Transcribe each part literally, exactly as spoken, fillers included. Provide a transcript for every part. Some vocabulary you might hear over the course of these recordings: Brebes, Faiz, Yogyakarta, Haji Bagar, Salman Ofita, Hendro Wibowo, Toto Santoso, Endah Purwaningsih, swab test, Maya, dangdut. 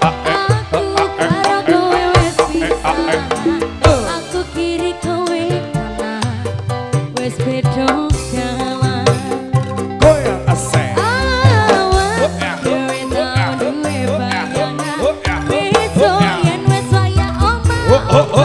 aku karo kowe wis pisan aku kiri kowe kanan wis beda jalan koyo aseng awak dhewe nang duwe bayangan iso yen wis saya omah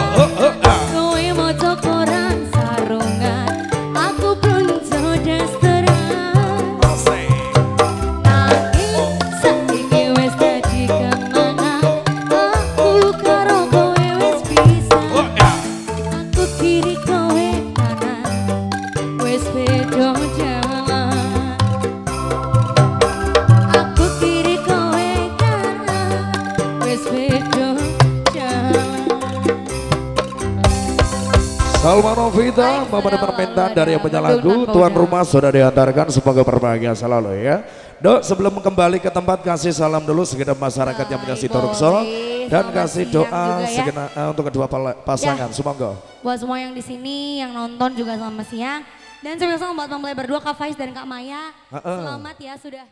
Salman Ofita, memenuhi permintaan dari yang punya lagu, tuan rumah sudah diantarkan, semoga berbahagia selalu ya. Dok, sebelum kembali ke tempat kasih salam dulu segenap masyarakat yang menyaksikan Torukso dan kasih doa segenap untuk kedua pasangan. Semoga buat semua yang di sini yang nonton juga selamat siang dan sebelum buat mempelai berdua Kak Faiz dan Kak Maya, selamat ya sudah.